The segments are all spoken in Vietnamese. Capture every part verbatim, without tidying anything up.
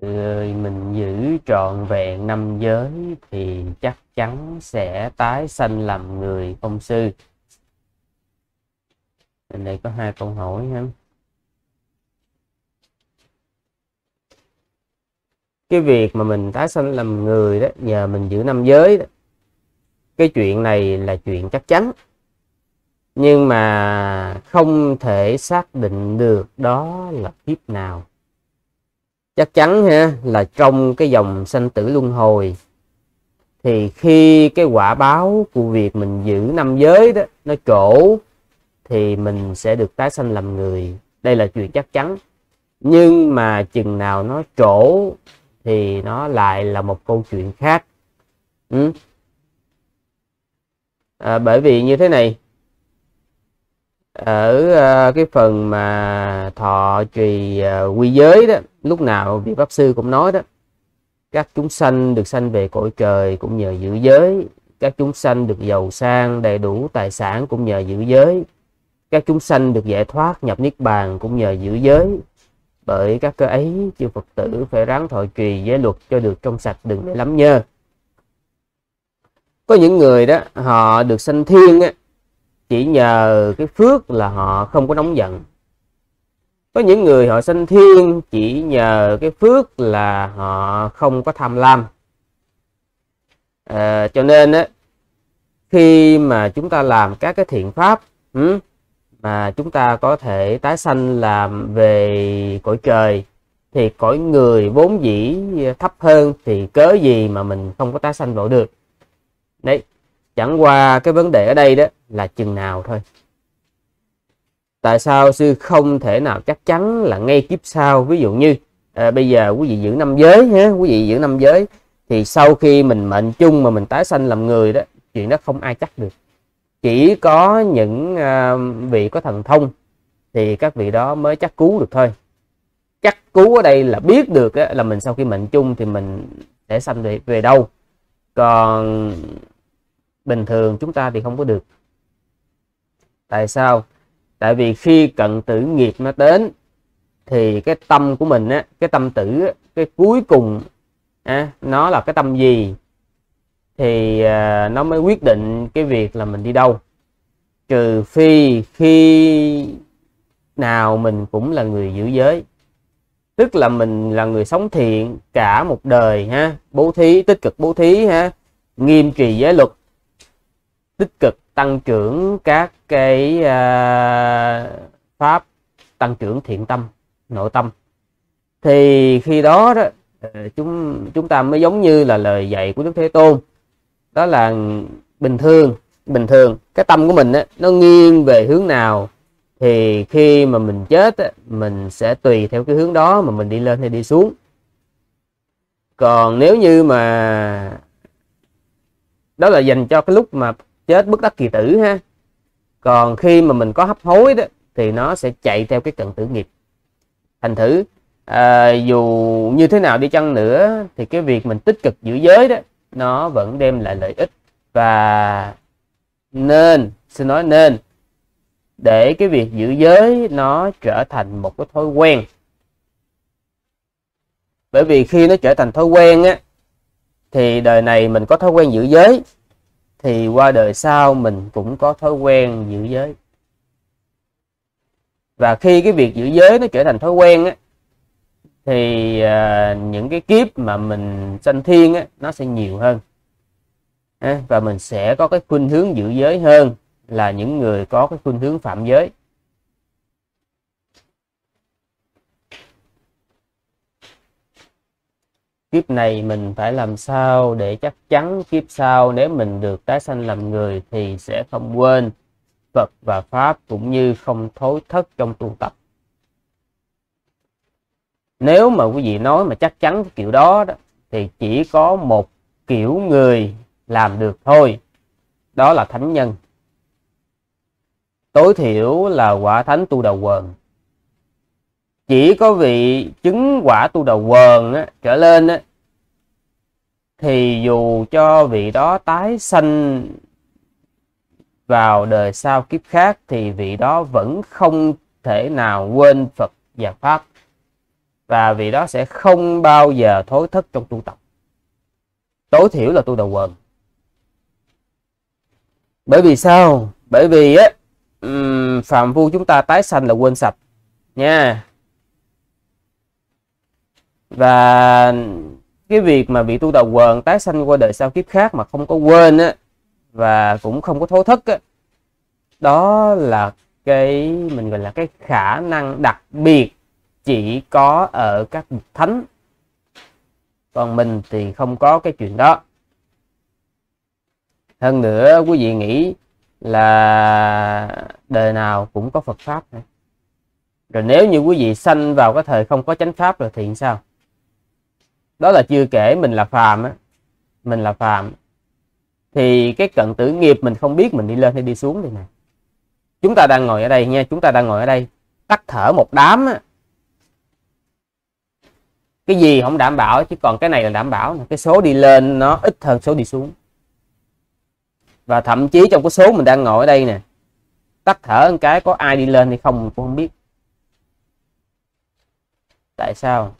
Lời mình giữ trọn vẹn năm giới thì chắc chắn sẽ tái sanh làm người ông sư. Bên đây có hai câu hỏi ha. Cái việc mà mình tái sanh làm người đó, nhờ mình giữ năm giới đó, cái chuyện này là chuyện chắc chắn, nhưng mà không thể xác định được đó là kiếp nào. Chắc chắn ha, là trong cái dòng sanh tử luân hồi, thì khi cái quả báo của việc mình giữ năm giới đó nó trổ, thì mình sẽ được tái sanh làm người. Đây là chuyện chắc chắn. Nhưng mà chừng nào nó trổ thì nó lại là một câu chuyện khác. Ừ. À, bởi vì như thế này, ở cái phần mà thọ trì quy giới đó, lúc nào vị Pháp Sư cũng nói đó, các chúng sanh được sanh về cõi trời cũng nhờ giữ giới, các chúng sanh được giàu sang đầy đủ tài sản cũng nhờ giữ giới, các chúng sanh được giải thoát nhập niết bàn cũng nhờ giữ giới. Bởi các cơ ấy chư Phật tử phải ráng thọ trì giới luật cho được trong sạch, đừng để lắm nhơ. Có những người đó họ được sanh thiên á, chỉ nhờ cái phước là họ không có nóng giận. Có những người họ sanh thiên chỉ nhờ cái phước là họ không có tham lam. À, cho nên á, khi mà chúng ta làm các cái thiện pháp mà chúng ta có thể tái sanh làm về cõi trời, thì cõi người vốn dĩ thấp hơn thì cớ gì mà mình không có tái sanh vào được. Đấy, chẳng qua cái vấn đề ở đây đó là chừng nào thôi. Tại sao sư không thể nào chắc chắn là ngay kiếp sau? Ví dụ như à, bây giờ quý vị giữ năm giới ha, quý vị giữ năm giới thì sau khi mình mệnh chung mà mình tái sanh làm người đó, chuyện đó không ai chắc được. Chỉ có những à, vị có thần thông thì các vị đó mới chắc cứu được thôi. Chắc cứu ở đây là biết được á, là mình sau khi mệnh chung thì mình sẽ sanh về, về đâu. Còn bình thường chúng ta thì không có được. Tại sao? Tại vì khi cận tử nghiệp nó đến thì cái tâm của mình á, cái tâm tử á, cái cuối cùng á, nó là cái tâm gì thì à, nó mới quyết định cái việc là mình đi đâu. Trừ phi khi nào mình cũng là người giữ giới, tức là mình là người sống thiện cả một đời ha, bố thí, tích cực bố thí ha, nghiêm trì giới luật, tích cực tăng trưởng các cái uh, pháp tăng trưởng thiện tâm, nội tâm, thì khi đó đó chúng chúng ta mới giống như là lời dạy của Đức Thế Tôn, đó là bình thường bình thường cái tâm của mình á, nó nghiêng về hướng nào thì khi mà mình chết á, mình sẽ tùy theo cái hướng đó mà mình đi lên hay đi xuống. Còn nếu như mà đó là dành cho cái lúc mà chết bất đắc kỳ tử ha. Còn khi mà mình có hấp hối đó thì nó sẽ chạy theo cái cận tử nghiệp. Thành thử à, dù như thế nào đi chăng nữa thì cái việc mình tích cực giữ giới đó nó vẫn đem lại lợi ích. Và nên, xin nói nên, để cái việc giữ giới nó trở thành một cái thói quen. Bởi vì khi nó trở thành thói quen á, thì đời này mình có thói quen giữ giới thì qua đời sau mình cũng có thói quen giữ giới. Và khi cái việc giữ giới nó trở thành thói quen á, thì à, những cái kiếp mà mình sanh thiên á, nó sẽ nhiều hơn à, và mình sẽ có cái khuynh hướng giữ giới hơn là những người có cái khuynh hướng phạm giới. Kiếp này mình phải làm sao để chắc chắn kiếp sau nếu mình được tái sanh làm người thì sẽ không quên Phật và Pháp, cũng như không thối thất trong tu tập. Nếu mà quý vị nói mà chắc chắn cái kiểu đó, đó thì chỉ có một kiểu người làm được thôi, đó là thánh nhân. Tối thiểu là quả thánh tu đầu quần. Chỉ có vị chứng quả tu đầu quần á, trở lên á, thì dù cho vị đó tái sanh vào đời sau kiếp khác thì vị đó vẫn không thể nào quên Phật và Pháp. và vị đó sẽ không bao giờ thối thất trong tu tập, tối thiểu là tu đầu quần. Bởi vì sao? Bởi vì á, phạm phu chúng ta tái sanh là quên sạch nha. Và cái việc mà bị tu đầu quần tái sanh qua đời sau kiếp khác mà không có quên á, và cũng không có thối thất á, đó là cái mình gọi là cái khả năng đặc biệt chỉ có ở các bậc thánh, còn mình thì không có cái chuyện đó. Hơn nữa quý vị nghĩ là đời nào cũng có Phật pháp này. Rồi nếu như quý vị sanh vào cái thời không có chánh pháp rồi thì sao? Đó là chưa kể mình là phàm á, mình là phàm thì cái cận tử nghiệp mình không biết mình đi lên hay đi xuống đây này. Chúng ta đang ngồi ở đây nha, chúng ta đang ngồi ở đây tắt thở một đám á, cái gì không đảm bảo, chứ còn cái này là đảm bảo. Cái số đi lên nó ít hơn số đi xuống. Và thậm chí trong cái số mình đang ngồi ở đây nè, tắt thở một cái có ai đi lên hay không mình cũng không biết. Tại sao?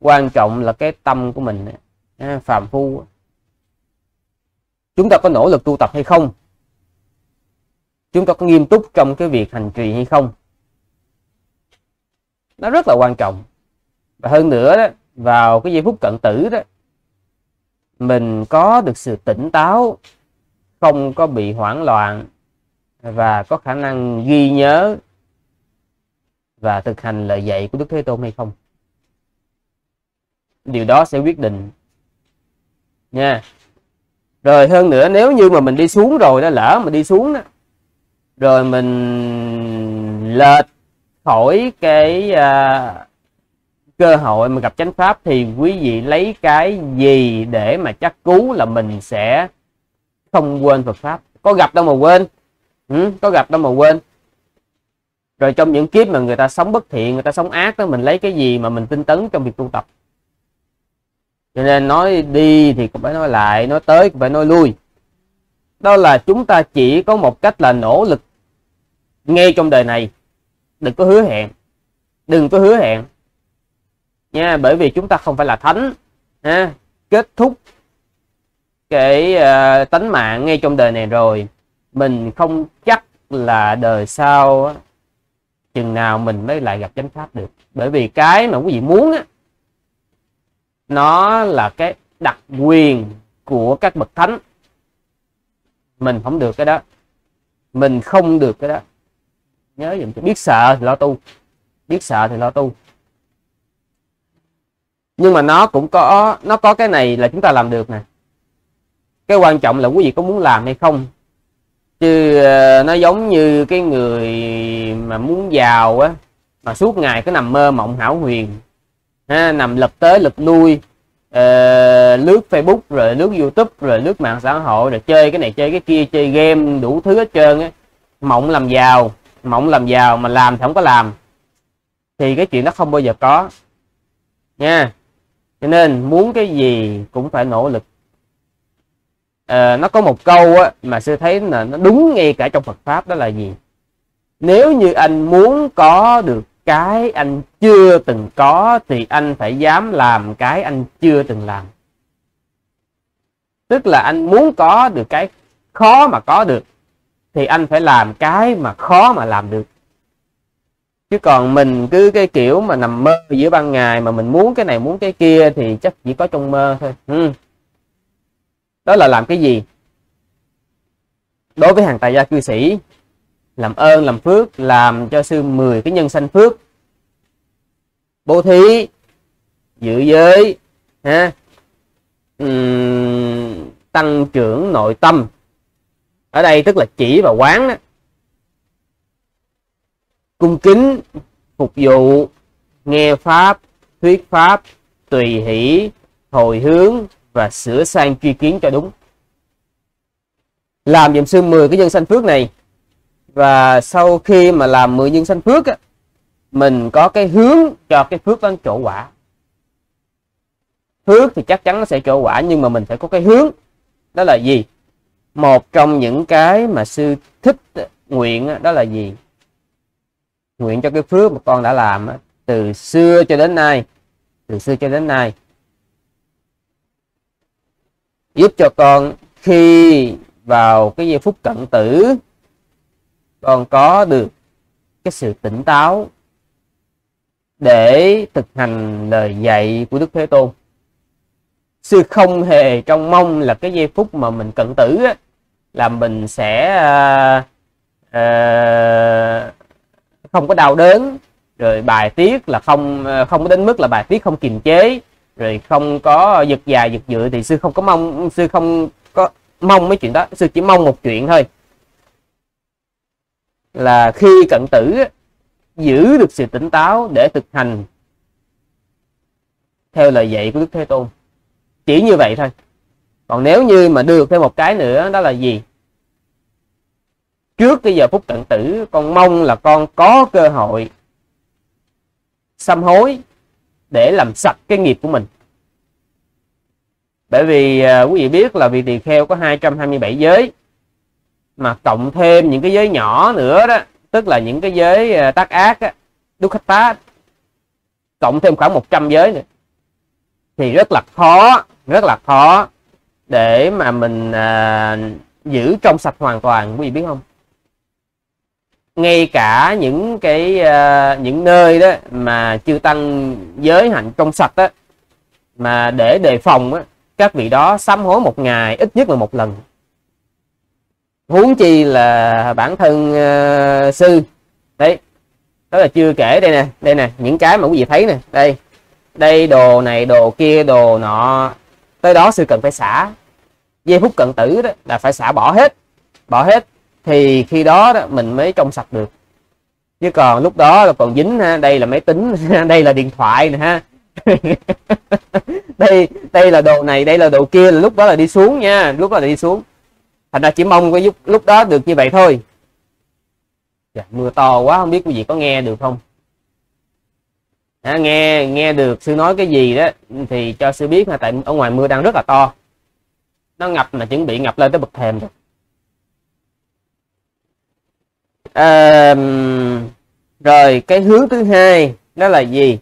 Quan trọng là cái tâm của mình, phàm phu. Chúng ta có nỗ lực tu tập hay không? Chúng ta có nghiêm túc trong cái việc hành trì hay không? Nó rất là quan trọng. Và hơn nữa đó, vào cái giây phút cận tử đó, mình có được sự tỉnh táo, không có bị hoảng loạn, và có khả năng ghi nhớ và thực hành lời dạy của Đức Thế Tôn hay không. Điều đó sẽ quyết định nha. Rồi hơn nữa, nếu như mà mình đi xuống rồi đó, lỡ mình đi xuống đó, rồi mình lệch khỏi cái uh, cơ hội mà gặp chánh pháp, thì quý vị lấy cái gì để mà chắc cú là mình sẽ không quên Phật pháp? Có gặp đâu mà quên. Ừ, có gặp đâu mà quên. Rồi trong những kiếp mà người ta sống bất thiện, người ta sống ác đó, mình lấy cái gì mà mình tinh tấn trong việc tu tập? Cho nên nói đi thì cũng phải nói lại, nói tới cũng phải nói lui. Đó là chúng ta chỉ có một cách là nỗ lực ngay trong đời này. Đừng có hứa hẹn, đừng có hứa hẹn nha, bởi vì chúng ta không phải là thánh ha. Kết thúc cái uh, tánh mạng ngay trong đời này rồi, mình không chắc là đời sau chừng nào mình mới lại gặp chánh pháp được. Bởi vì cái mà quý vị muốn á, nó là cái đặc quyền của các bậc thánh. Mình không được cái đó, mình không được cái đó. Nhớ dùm tôi, biết sợ thì lo tu, biết sợ thì lo tu. Nhưng mà nó cũng có, nó có cái này là chúng ta làm được nè. Cái quan trọng là quý vị có muốn làm hay không. Chứ nó giống như cái người mà muốn giàu á, mà suốt ngày cứ nằm mơ mộng hão huyền ha, nằm lật tới lật lui, uh, lướt Facebook rồi lướt YouTube rồi lướt mạng xã hội, rồi chơi cái này chơi cái kia, chơi game đủ thứ hết trơn á. Mộng làm giàu, mộng làm giàu mà làm thì không có làm, thì cái chuyện đó không bao giờ có nha. Cho nên muốn cái gì cũng phải nỗ lực. À, nó có một câu á, mà sư thấy là nó đúng ngay cả trong Phật Pháp, đó là gì? Nếu như anh muốn có được cái anh chưa từng có thì anh phải dám làm cái anh chưa từng làm. Tức là anh muốn có được cái khó mà có được thì anh phải làm cái mà khó mà làm được. Chứ còn mình cứ cái kiểu mà nằm mơ giữa ban ngày mà mình muốn cái này muốn cái kia thì chắc chỉ có trong mơ thôi. Ừ. Đó là làm cái gì? Đối với hàng tại gia cư sĩ, làm ơn làm phước, làm cho sư mười cái nhân sanh phước: bố thí, dự giới ha, uhm, tăng trưởng nội tâm. Ở đây tức là chỉ vào quán đó. Cung kính, phục vụ, nghe pháp, thuyết pháp, tùy hỷ, hồi hướng và sửa sang tri kiến cho đúng. Làm dùm sư mười cái nhân sanh phước này. Và sau khi mà làm mười nhân sanh phước á, mình có cái hướng cho cái phước đó trổ quả. Phước thì chắc chắn nó sẽ trổ quả, nhưng mà mình phải có cái hướng. Đó là gì? Một trong những cái mà sư thích nguyện đó là gì? Nguyện cho cái phước mà con đã làm từ xưa cho đến nay, từ xưa cho đến nay, giúp cho con khi vào cái giây phút cận tử con có được cái sự tỉnh táo để thực hành lời dạy của Đức Thế Tôn. Sư không hề trông mong là cái giây phút mà mình cận tử á, là mình sẽ à, à, không có đau đớn, rồi bài tiết là không không có đến mức là bài tiết không kiềm chế, rồi không có giật dài giật dự, thì sư không có mong, sư không có mong mấy chuyện đó. Sư chỉ mong một chuyện thôi, là khi cận tử giữ được sự tỉnh táo để thực hành theo lời dạy của Đức Thế Tôn, chỉ như vậy thôi. Còn nếu như mà đưa thêm một cái nữa, đó là gì? Trước cái giờ phút cận tử, con mong là con có cơ hội sám hối để làm sạch cái nghiệp của mình. Bởi vì à, quý vị biết là vị tỳ kheo có hai trăm hai mươi bảy giới, mà cộng thêm những cái giới nhỏ nữa đó, tức là những cái giới à, tác ác á, đúc khách tá, cộng thêm khoảng một trăm giới nữa, thì rất là khó, rất là khó để mà mình à, giữ trong sạch hoàn toàn. Quý vị biết không, ngay cả những cái uh, những nơi đó mà chư tăng giới hạnh trong sạch đó, mà để đề phòng đó, các vị đó sám hối một ngày ít nhất là một lần, huống chi là bản thân uh, sư. Đấy, đó là chưa kể đây nè, đây nè, những cái mà quý vị thấy nè, đây đây đồ này đồ kia đồ nọ, tới đó sư cần phải xả. Giây phút cận tử đó là phải xả bỏ hết, bỏ hết thì khi đó, đó mình mới trong sạch được. Chứ còn lúc đó là còn dính ha, đây là máy tính, đây là điện thoại nè ha, đây đây là đồ này, đây là đồ kia, là lúc đó là đi xuống nha, lúc đó là đi xuống. Thành ra chỉ mong cái lúc lúc đó được như vậy thôi. Dạ, mưa to quá, không biết quý vị có nghe được không? À, nghe nghe được sư nói cái gì đó thì cho sư biết ha, tại ở ngoài mưa đang rất là to, nó ngập mà chuẩn bị ngập lên tới bậc thềm rồi. À, rồi cái hướng thứ hai đó là gì?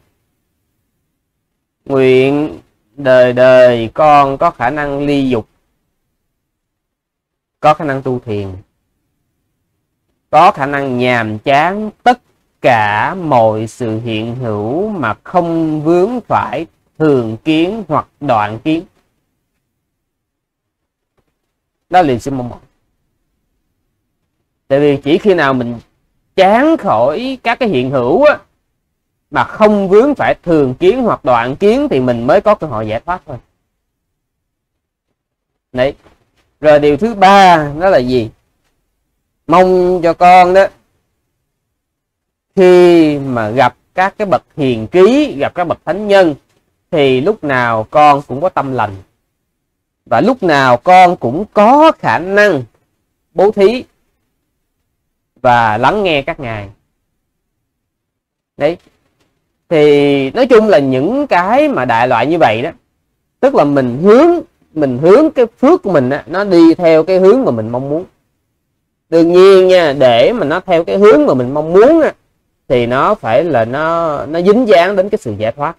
Nguyện đời đời con có khả năng ly dục, có khả năng tu thiền, có khả năng nhàm chán tất cả mọi sự hiện hữu mà không vướng phải thường kiến hoặc đoạn kiến. Đó liền xin mong mỏi. Tại vì chỉ khi nào mình chán khỏi các cái hiện hữu á, mà không vướng phải thường kiến hoặc đoạn kiến, thì mình mới có cơ hội giải thoát thôi. Đấy. Rồi điều thứ ba đó là gì? Mong cho con đó, khi mà gặp các cái bậc hiền trí, gặp các bậc thánh nhân, thì lúc nào con cũng có tâm lành, và lúc nào con cũng có khả năng bố thí và lắng nghe các ngài. Đấy, thì nói chung là những cái mà đại loại như vậy đó, tức là mình hướng mình hướng cái phước của mình đó, nó đi theo cái hướng mà mình mong muốn. Đương nhiên nha, để mà nó theo cái hướng mà mình mong muốn đó, thì nó phải là nó nó dính dáng đến cái sự giải thoát.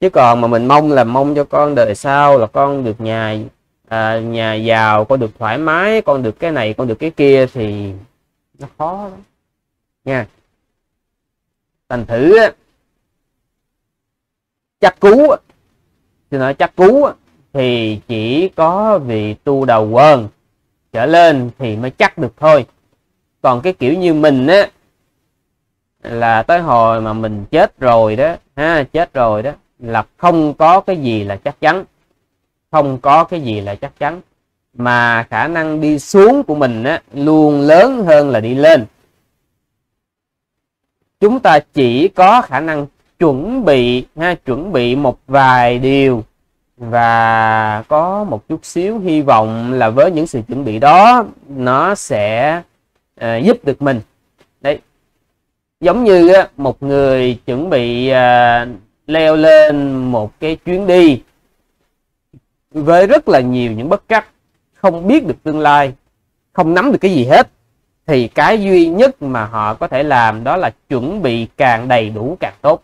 Chứ còn mà mình mong là mong cho con đời sau là con được nhà à, nhà giàu, con được thoải mái, con được cái này, con được cái kia, thì nó khó lắm nha. Thành thử chắc cú, thì nói chắc cú thì chỉ có vị tu đầu quần trở lên thì mới chắc được thôi. Còn cái kiểu như mình á, là tới hồi mà mình chết rồi đó ha, chết rồi đó là không có cái gì là chắc chắn, không có cái gì là chắc chắn, mà khả năng đi xuống của mình á, luôn lớn hơn là đi lên. Chúng ta chỉ có khả năng chuẩn bị ha, chuẩn bị một vài điều, và có một chút xíu hy vọng là với những sự chuẩn bị đó nó sẽ à, giúp được mình. Đấy, giống như á, một người chuẩn bị à, leo lên một cái chuyến đi với rất là nhiều những bất trắc, không biết được tương lai, không nắm được cái gì hết, thì cái duy nhất mà họ có thể làm đó là chuẩn bị càng đầy đủ càng tốt.